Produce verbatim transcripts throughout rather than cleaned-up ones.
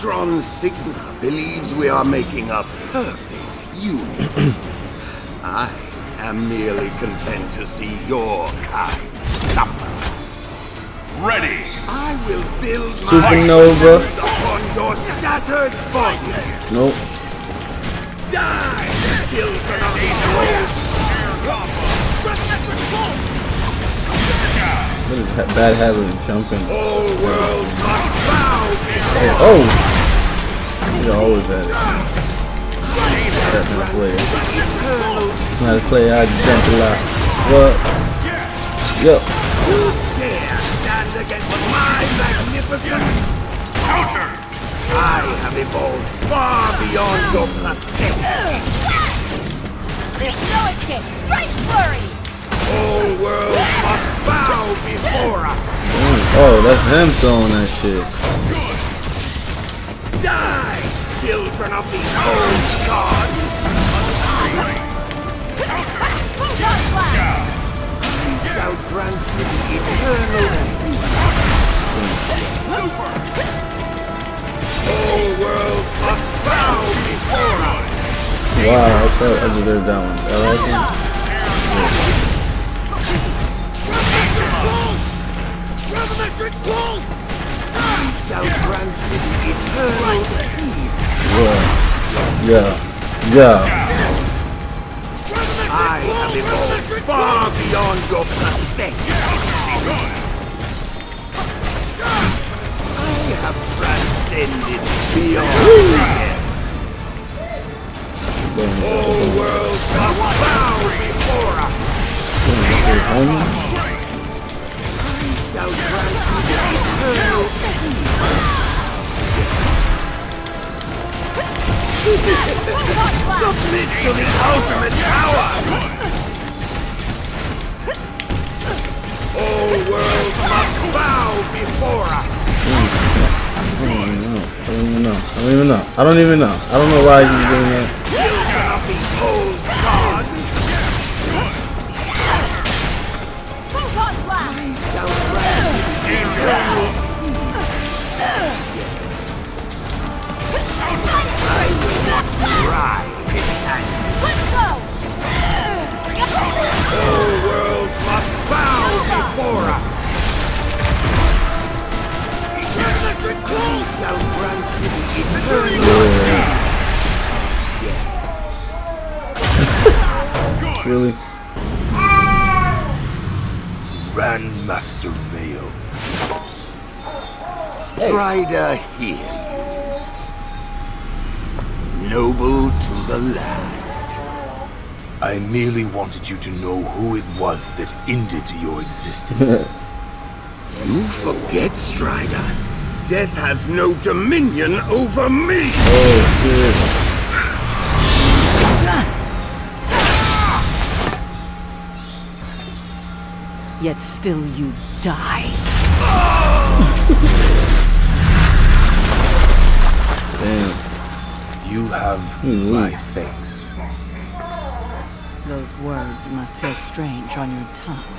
Ultron Sigma believes we are making a perfect universe. I am merely content to see your kind suffer. Ready! I will build Supernova. My upon your shattered body. Nope. Die, children of What is that bad habit of jumping? All world must bow before. Oh! You're always at it. That's not a player. That's not a player, I jump a lot. What? Yup. You dare stand against my magnificent counter! I have evolved far beyond your platform. There's no escape! Strike flurry! All world must bow before us. Mm. Oh, that's him throwing that shit. Die, children of the old god. I shall grant you the eternal peace. All world must bow before us. Wow, I thought I deserved that one. I like him. Yeah. Revolution pulse! I shall grant you eternal peace. Yeah. Yeah. Yeah. I have evolved far beyond your perspective. I have transcended beyond here. All worlds are bound before us. Shall grant you eternal peace. Submit to the ultimate power. All worlds must bow before us. I don't even know. I don't even know. I don't even know. I don't know why you're doing that. Really? Grandmaster Mayo. Strider, hear you. Noble to the last. I merely wanted you to know who it was that ended your existence. You forget, Strider. Death has no dominion over me. Oh, shit. Yet still you die. Damn. You have mm-hmm. my thanks. Those words must feel strange on your tongue.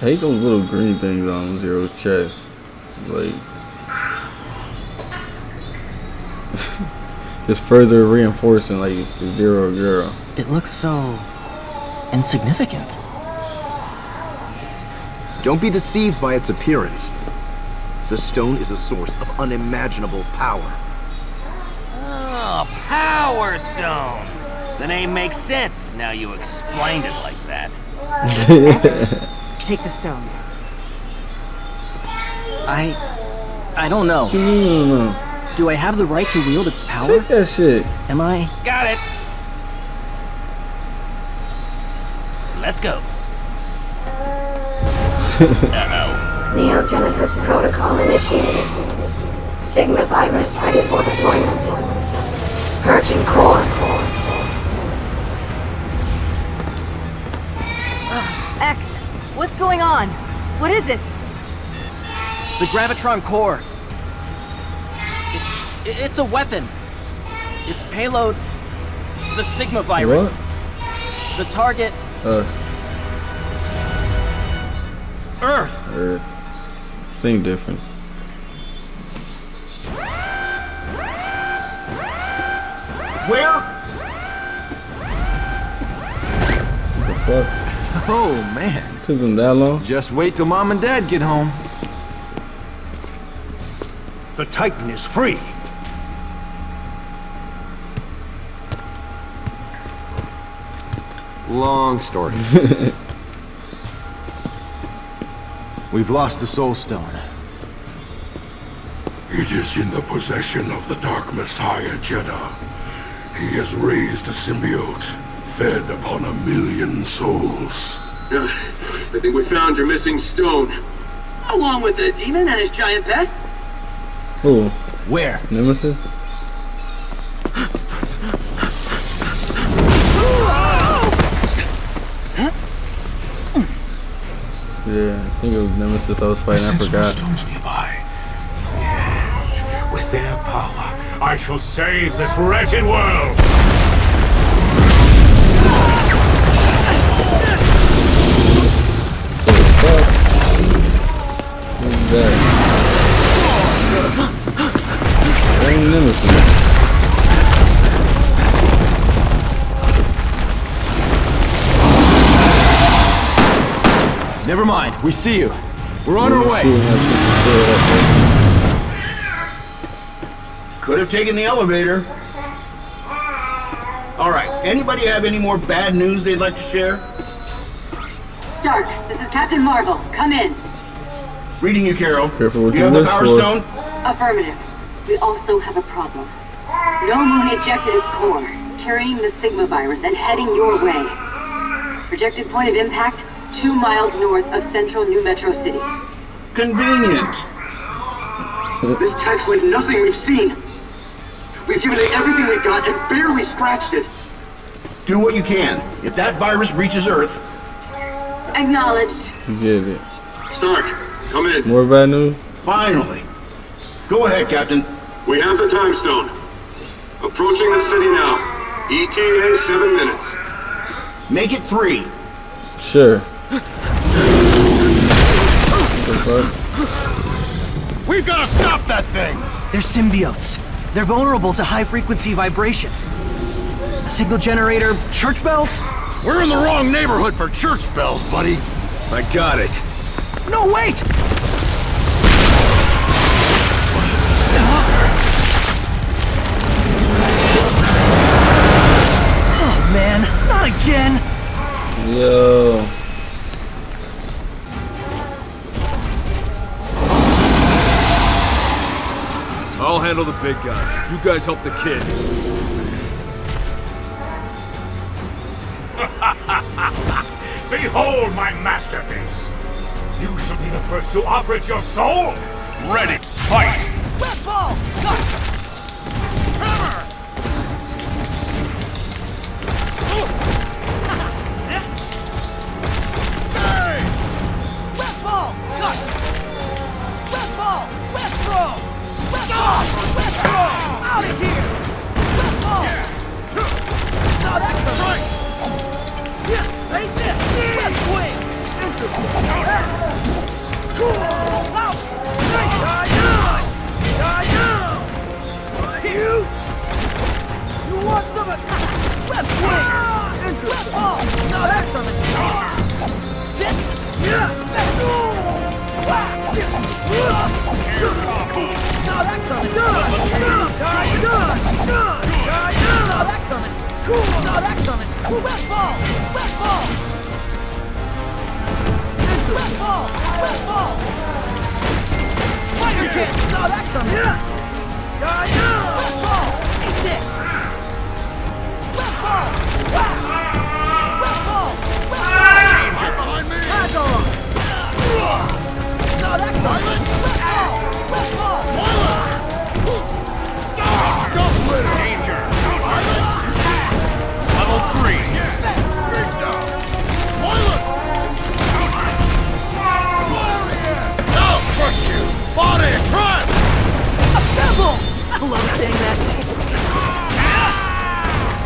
Take those little green things on Zero's chest. Like... Just further reinforcing like the Zero girl. It looks so insignificant. Don't be deceived by its appearance. The stone is a source of unimaginable power. Oh, Power Stone! The name makes sense now you explained it like that. X, take the stone. I... I don't know. Mm. Do I have the right to wield its power? Take that shit. Am I... Got it! Let's go. Uh-oh. Neo Genesis protocol initiated. Sigma virus ready for deployment. Purging core. Uh, X, what's going on? What is it? The Gravitron core. It, it, it's a weapon. Its payload, the Sigma virus. What? The target. Earth. Earth. Earth. Think different. Where? What the fuck? Oh man. Took them that long? Just wait till mom and dad get home. The Titan is free. Long story. We've lost the Soul Stone. It is in the possession of the Dark Messiah, Jedah. He has raised a symbiote, fed upon a million souls. Uh, I think we found your missing stone. Along with the demon and his giant pet? Oh. Where? Nemesis? Yeah, I think it was Nemesis I was fighting, I forgot. Stones nearby. Yes, with their power, I shall save this wretched world! Who's that? That ain't Nemesis. Never mind, we see you. We're on our way. Could have taken the elevator. All right, anybody have any more bad news they'd like to share? Stark, this is Captain Marvel. Come in. Reading you, Carol. Careful what you have the Power Stone? Affirmative. We also have a problem. No moon ejected its core, carrying the Sigma virus and heading your way. Projected point of impact, two miles north of central New Metro City. Convenient. This tech's like nothing we've seen. We've given it everything we got and barely scratched it. Do what you can. If that virus reaches Earth... Acknowledged. Give it. Stark, come in. More bad news? Finally. Go ahead, Captain. We have the time stone. Approaching the city now. E T A seven minutes. Make it three. Sure. We've got to stop that thing! They're symbiotes. They're vulnerable to high-frequency vibration. A signal generator, church bells? We're in the wrong neighborhood for church bells, buddy. I got it. No, wait! Oh, man. Not again! Yo. I'll handle the big guy. You guys help the kid. Behold my masterpiece. You shall be the first to offer it your soul. Ready, fight. Wet ball. Hammer. Out of here! Saw that coming! Yeah, that's it! That's quick! Interesting! Cool! Out! Nice! You! You want some of that? Left swing! Interesting! Saw that coming! Sit! Yeah! Back! Whack! Saw that coming! Good! Good! Good! Good! Saw that coming! Cool! Saw that coming! Wet ball! Wet ball! Wet ball! Wet ball! Spider kick! Saw that coming! Wet ball! Eat this! Wet ball! Wet ball! Wet ball! Tackle him! Saw that coming! Wet ball! Wet ball! Danger! Level three! I'll crush you! Body crush! Assemble! I love saying that.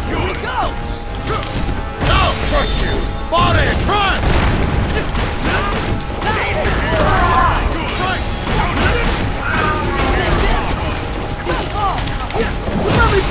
Here we go! I'll crush you! Body crush! Danger! My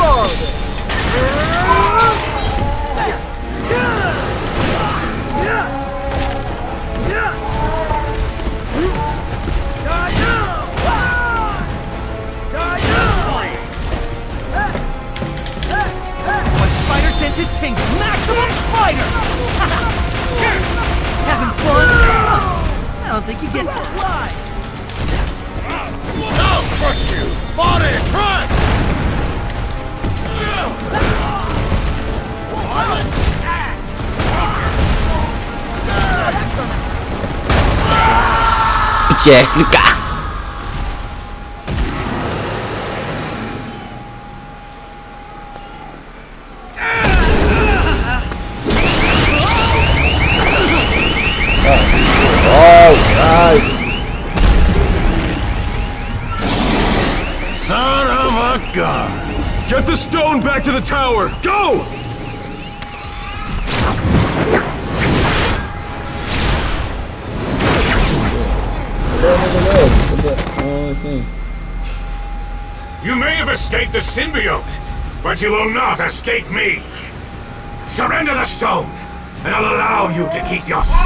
spider senses tingle. Maximum spider! Having fun? I don't think you get to fly. I'll crush you! Body crush! Yes, Luca. The stone back to the tower! Go! You may have escaped the symbiote, but you will not escape me! Surrender the stone, and I'll allow you to keep your soul!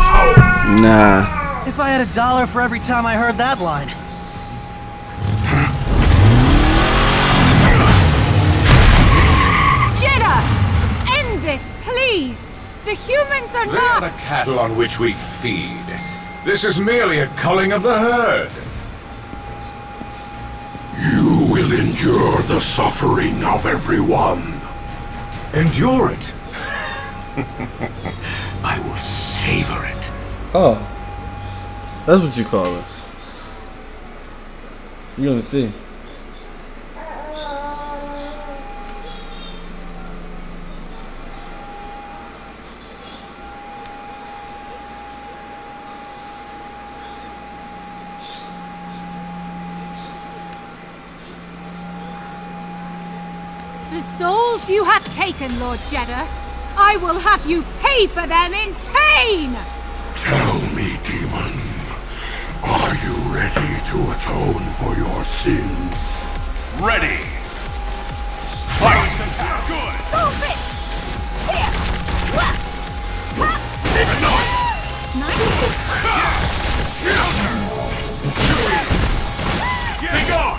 Nah. If I had a dollar for every time I heard that line. The humans are not the cattle on which we feed. This is merely a culling of the herd. You will endure the suffering of everyone. Endure it. I will savor it. Oh, that's what you call it. You're gonna see. You have taken, Lord Jedah. I will have you pay for them in pain! Tell me, demon, are you ready to atone for your sins? Ready! Fight! Good! Move it! Here! Wah! Wah! This noise! Nice! Get on!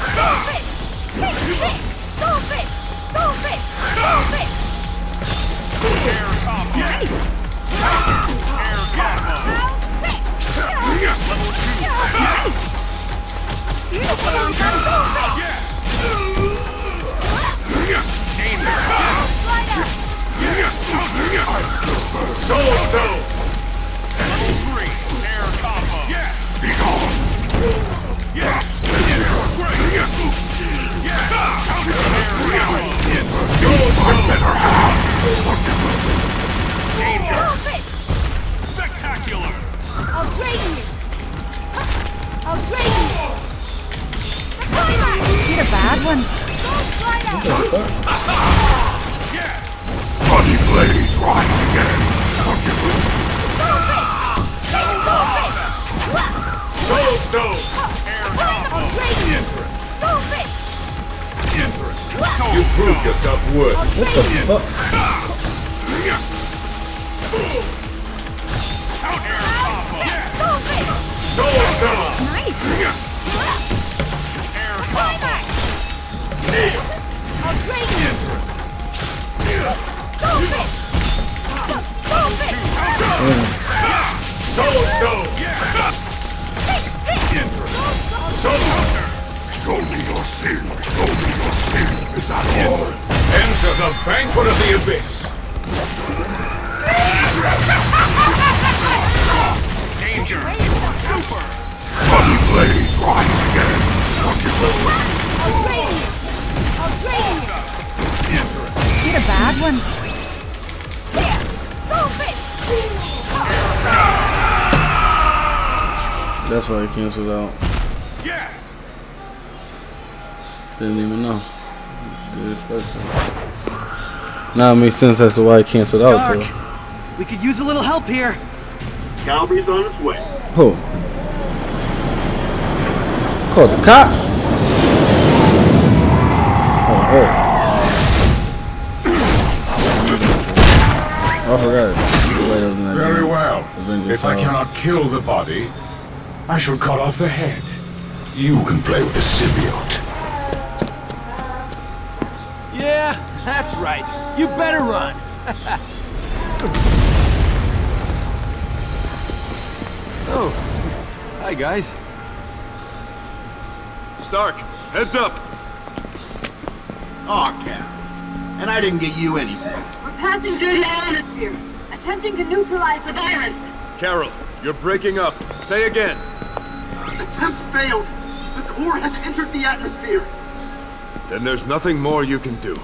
Stop it! Stop it! Stop it! Stop it! Stop it! Air combo! Nice! Air combo! Level two! Nice! You don't stop it! Game down! Soul Stone! Level three! Air combo! Be gone! Yeah! Spectacular! I'll drain you! I'll drain you! You're a bad one. Bloody blaze rides again! Stop it! Stop it! You proved yourself worth. What the fuck? Nice! Show me your sin! Show me your sin! Is that all? Enter the banquet of the abyss! Danger! Super! Bloody blaze rides again! I'll drain you! I'll drain you! Get a bad one! Here! Stop it! That's why he cancelled out. Yes! Didn't even know. Now it makes sense as to why it canceled out, though. We could use a little help here. Calvary's on its way. Who? Call the cop? Oh. I forgot. Very well. If I cannot kill the body, I shall cut off the head. You can play with the symbiote. Yeah, that's right. You better run. Oh, hi guys. Stark, heads up. Aw, oh, Cap. And I didn't get you anything. We're passing through the atmosphere, attempting to neutralize the virus. Carol, you're breaking up. Say again. Attempt failed. The core has entered the atmosphere. Then there's nothing more you can do.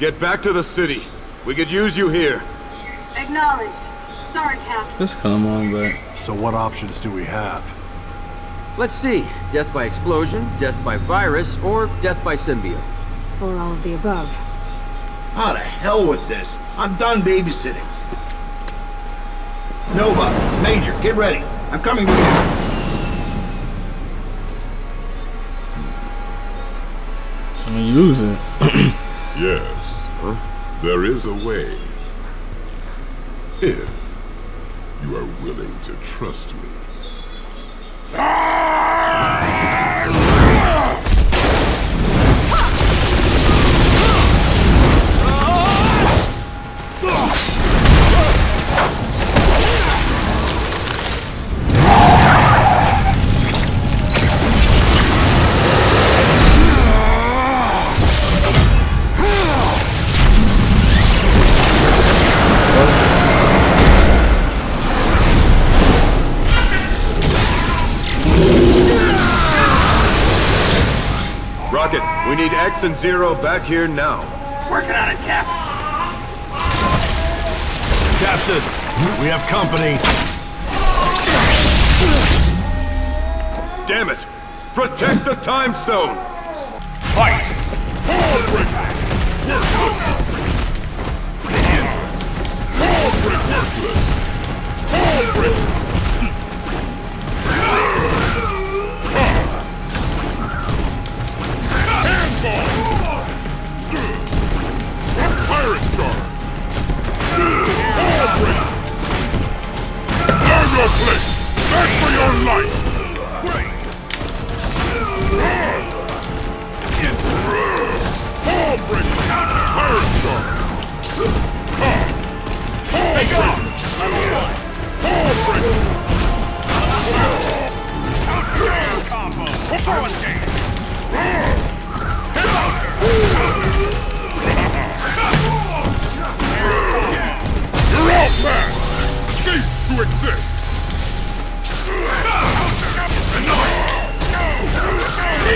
Get back to the city. We could use you here. Acknowledged. Sorry, Cap. Just come on back. So what options do we have? Let's see. Death by explosion, death by virus, or death by symbiote. Or all of the above. How the hell with this? I'm done babysitting. Nova, Major, get ready. I'm coming with you. Use it. Yes. Huh? There is a way. If you are willing to trust me. We need X and Zero back here now. Working on it, Cap. Captain, we have company. Damn it! Protect the Time Stone! Fight! Forward! Worthless! In! Forward! Worthless! Forward!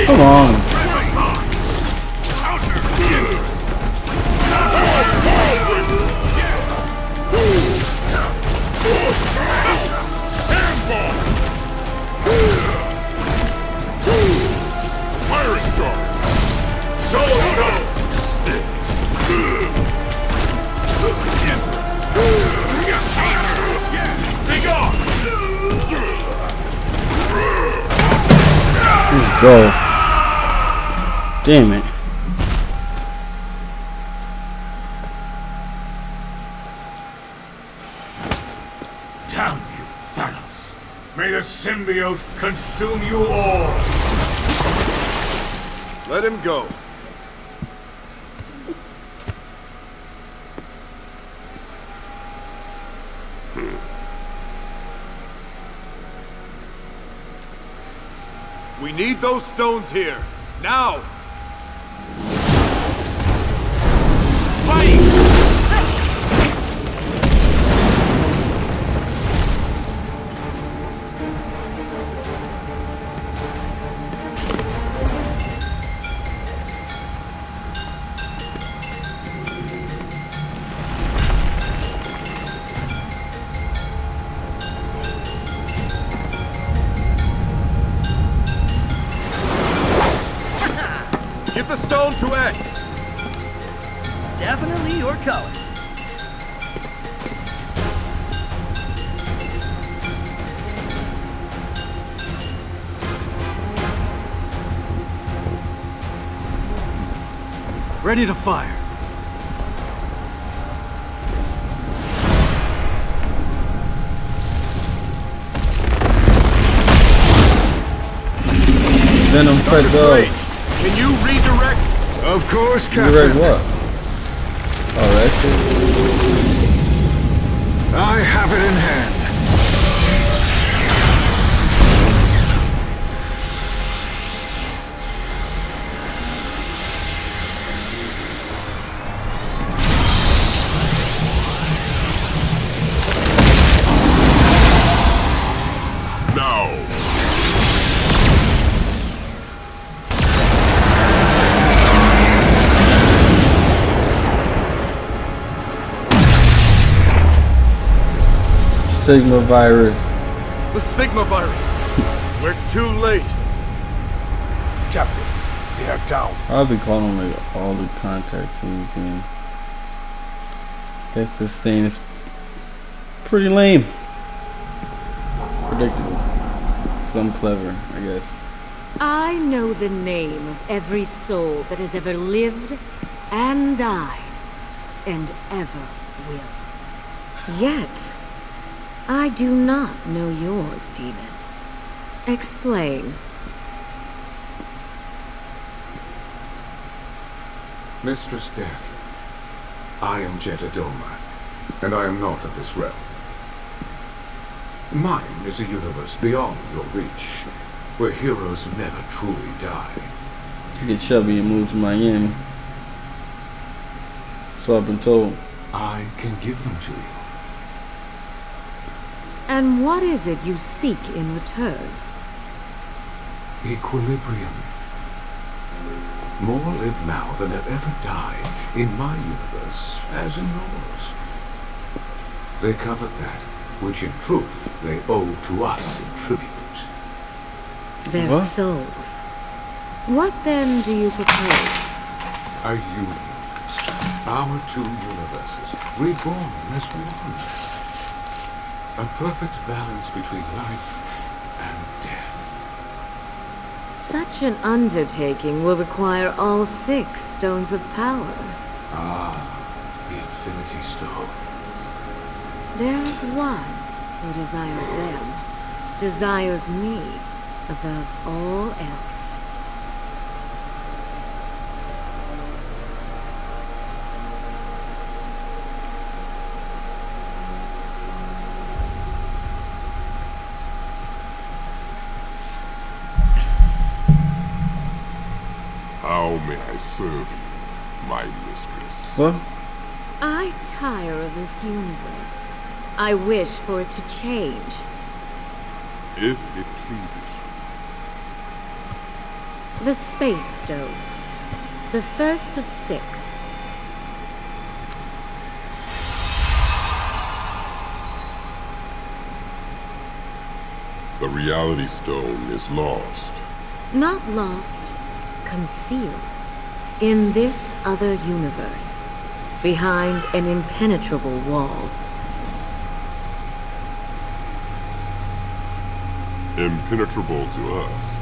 Come on. Let's go. Damn it. Down, you Thanos. May the symbiote consume you all. Let him go. We need those stones here. Now! Get the stone to X. Definitely your color. Ready to fire. Venom fed up. Can you redirect? Of course, Captain. Redirect what? Alright. I have it in hand. Sigma virus. The Sigma virus. We're too late. Captain, they are down. I'll be calling like all the contacts in the game. Guess this thing is pretty lame. Predictable. Cause I'm clever, I guess. I know the name of every soul that has ever lived and died and ever will. Yet I do not know yours, Stephen. Explain. Mistress Death, I am Jedah Dohma, and I am not of this realm. Mine is a universe beyond your reach, where heroes never truly die. You get Shelby and move to Miami. So I've been told. I can give them to you. And what is it you seek in return? Equilibrium. More live now than have ever died in my universe as in yours. They covet that which in truth they owe to us in tribute. Their what? Souls. What then do you propose? A union. Our two universes, reborn as one. A perfect balance between life and death. Such an undertaking will require all six stones of power. Ah, the Infinity Stones. There is one who desires them, desires me above all else. How may I serve you, my mistress? What? I tire of this universe. I wish for it to change. If it pleases you. The Space Stone. The first of six. The Reality Stone is lost. Not lost. Concealed in this other universe, behind an impenetrable wall. Impenetrable to us,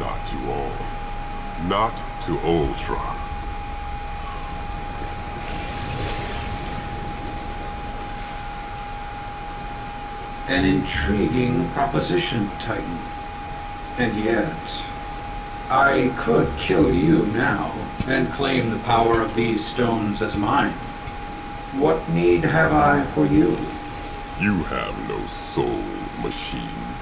not to all, not to Ultron. An intriguing proposition, Titan. And yet, I could kill you now, and claim the power of these stones as mine. What need have I for you? You have no soul, machine.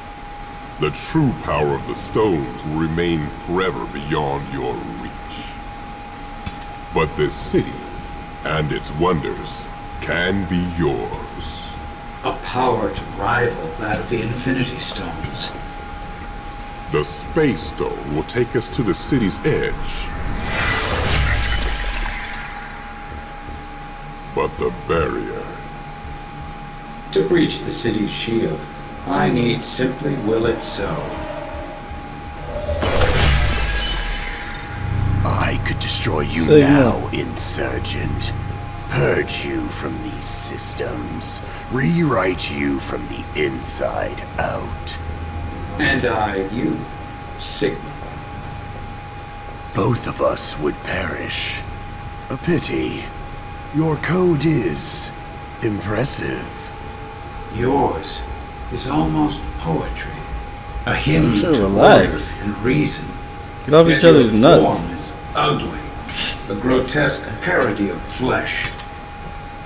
The true power of the stones will remain forever beyond your reach. But this city, and its wonders, can be yours. A power to rival that of the Infinity Stones. The Space Stone will take us to the city's edge. But the barrier... To breach the city's shield, I need simply will it so. I could destroy you so now, yeah. Insurgent. Purge you from these systems. Rewrite you from the inside out. And I, you, Sigma. Both of us would perish. A pity. Your code is impressive. Yours is almost poetry. A hymn so to relax. And reason. Get off each other's nuts. Form is ugly. A grotesque parody of flesh.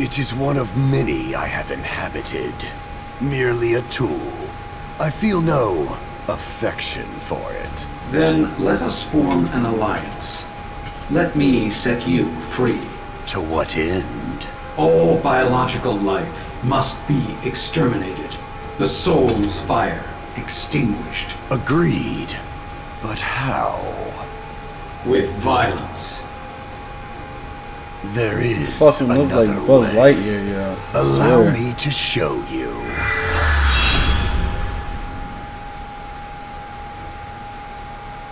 It is one of many I have inhabited. Merely a tool. I feel no affection for it. Then let us form an alliance. Let me set you free. To what end? All biological life must be exterminated. The soul's fire extinguished. Agreed. But how? With violence. There is fucking look like Buzz Lightyear, yeah. Allow yeah. me to show you.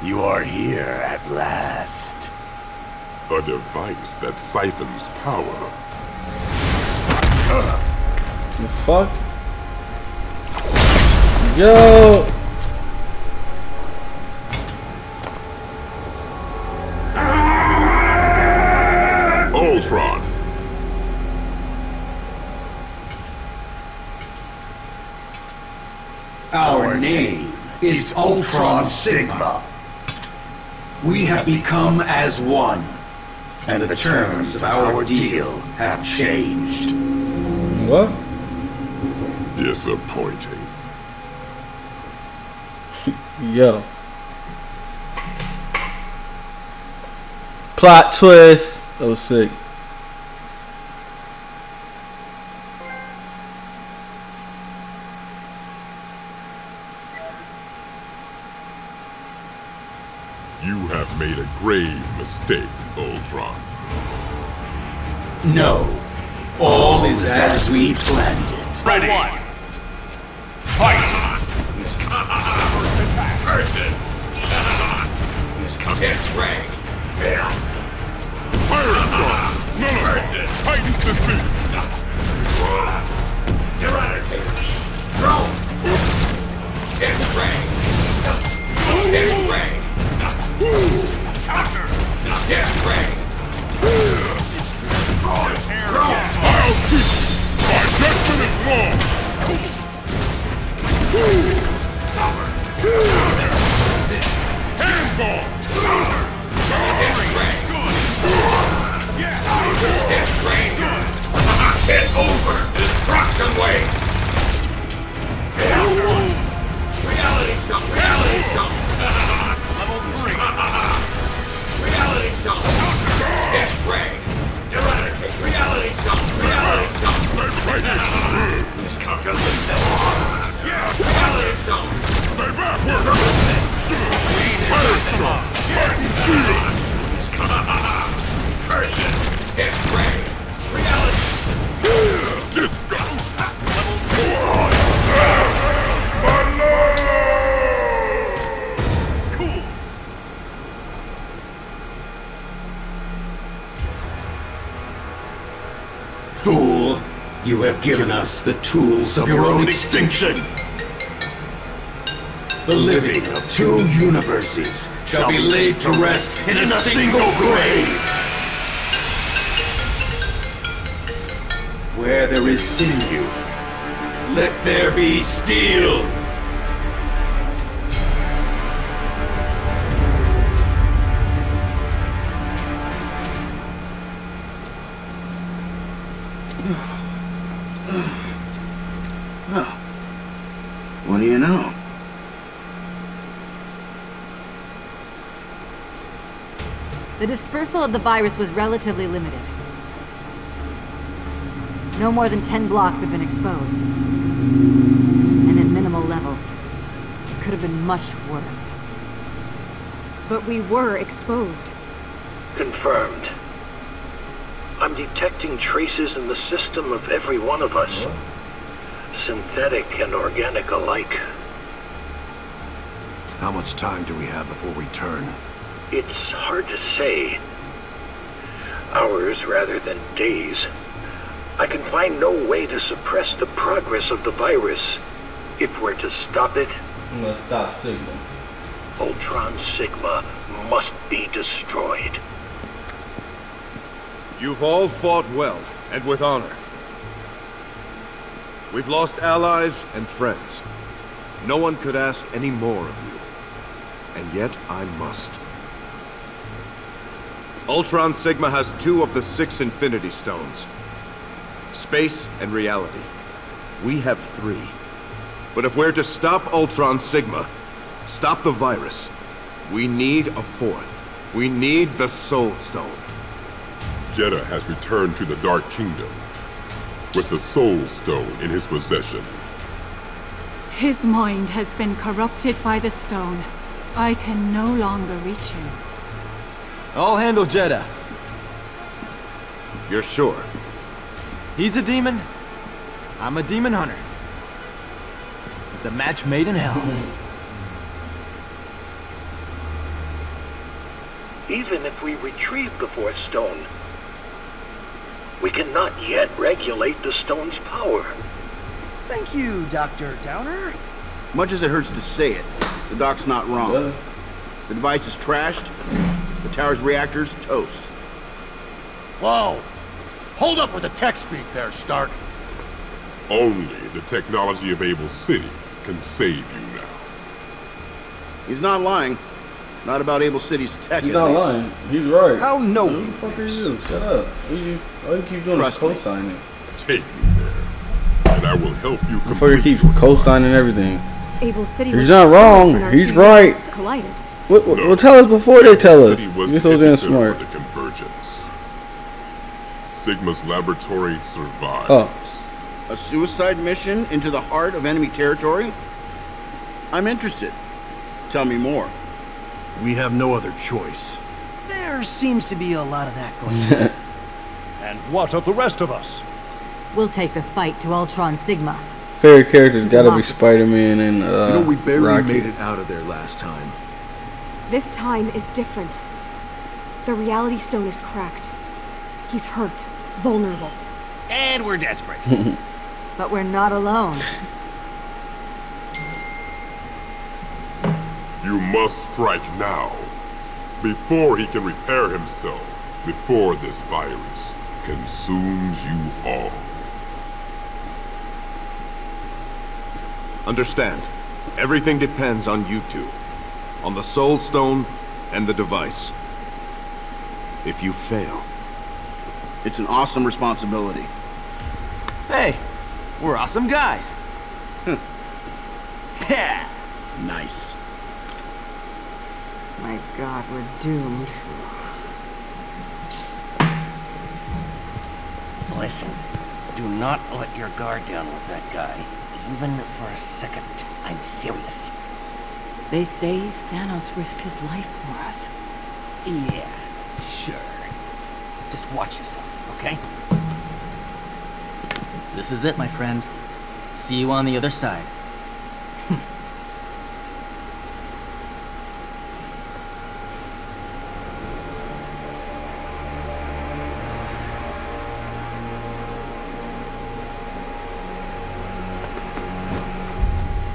You are here at last. A device that siphons power. Uh. The fuck? Yo! Ultron. Our name is Ultron Sigma. We have become as one, and the terms of our deal have changed. What? Disappointing. Yo. Plot twist. Oh, sick. You have made a grave mistake, Ultron. No. All is as we planned it. Ready. One. Fight. First attack. Versus. It's rank. Yeah. Fire Storm! Nullify! Titans defeat! Eradicate! Drone! Hit rank! Hit rank! Counter! Hit rank! Drone! I'll keep! My judgment is long! Handball! Hit rank! Hit Ranger! Hit over! Destruction wave! Hit one! Reality Stone! Reality Stone! Level three! Reality Stone! Hit Ray! Eradicate! Reality Stone! Reality Stone! Miscalculate! Reality Stone! Miscalculate! Hit Ray! Reality! Disco! Level four! Cool! Fool! You have given us the tools of your own extinction! The living of two universes shall be laid to rest in a single grave! Where there is sinew, let there be steel! Well, what do you know? The dispersal of the virus was relatively limited. No more than ten blocks have been exposed. And at minimal levels. It could have been much worse. But we were exposed. Confirmed. I'm detecting traces in the system of every one of us. Synthetic and organic alike. How much time do we have before we turn? It's hard to say. Hours rather than days. I can find no way to suppress the progress of the virus. If we're to stop it, Sigma. Ultron Sigma must be destroyed. You've all fought well, and with honor. We've lost allies and friends. No one could ask any more of you. And yet, I must. Ultron Sigma has two of the six Infinity Stones. Space and Reality. We have three. But if we're to stop Ultron Sigma, stop the virus, we need a fourth. We need the Soul Stone. Jedah has returned to the Dark Kingdom with the Soul Stone in his possession. His mind has been corrupted by the stone. I can no longer reach him. I'll handle Jedah. You're sure? He's a demon. I'm a demon hunter. It's a match made in hell. Even if we retrieve the fourth stone, we cannot yet regulate the stone's power. Thank you, Doctor Downer. Much as it hurts to say it, the doc's not wrong. Uh. The device is trashed, the tower's reactors toast. Whoa! Hold up with the tech speak there, Stark. Only the technology of Able City can save you now. He's not lying. Not about Able City's tech, He's at least. He's not lying. He's right. How no one Who the fuck are you? Shut up. What you, all you keep doing Trust is co-signing. Take me there, and I will help you complete Before you keep co-signing everything. Able City He's not wrong. He's right. What, what, no. Well, tell us before Able they tell us. You're so damn smart. The convergence. Sigma's laboratory survives. Oh. A suicide mission into the heart of enemy territory? I'm interested. Tell me more. We have no other choice. There seems to be a lot of that going on. And what of the rest of us? We'll take the fight to Ultron Sigma. Favorite characters gotta be Spider-Man and uh, you know, we barely Rocky. made it out of there last time. This time is different. The Reality Stone is cracked. He's hurt, vulnerable. And we're desperate. But we're not alone. You must strike now, before he can repair himself, before this virus consumes you all. Understand, everything depends on you two, on the Soul Stone and the device. If you fail, it's an awesome responsibility. Hey, we're awesome guys. Yeah. Nice. My God, we're doomed. Listen, do not let your guard down with that guy, even for a second. I'm serious. They say Thanos risked his life for us. Yeah, sure. Just watch yourself, okay? This is it, my friend. See you on the other side.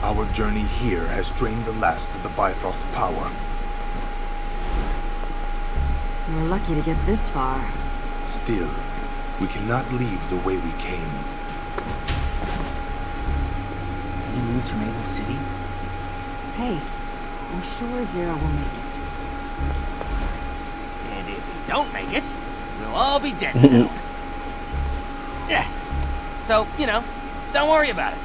Our journey here has drained the last of the Bifrost power. We're lucky to get this far. Still, we cannot leave the way we came. Any news from Able City? Hey, I'm sure Zero will make it. And if he don't make it, we'll all be dead now. Yeah. So, you know, don't worry about it.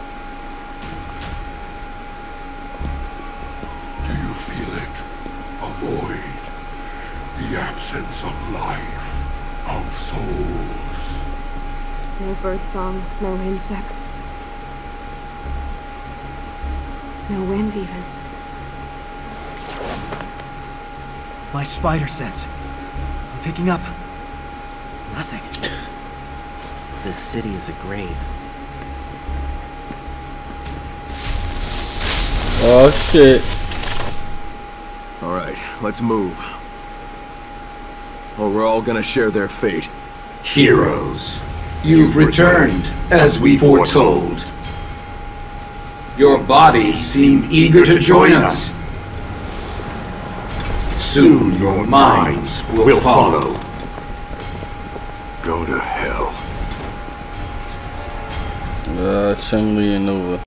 Avoid the absence of life, of souls. No birdsong, no insects. No wind, even. My spider sense. I'm picking up nothing. This city is a grave. Oh, shit. Alright, let's move. Or we're all gonna share their fate. Heroes, you've returned, as we foretold. Your bodies seem eager to join us. Soon your minds will follow. Go to hell. Uh, Chun-Li and Nova.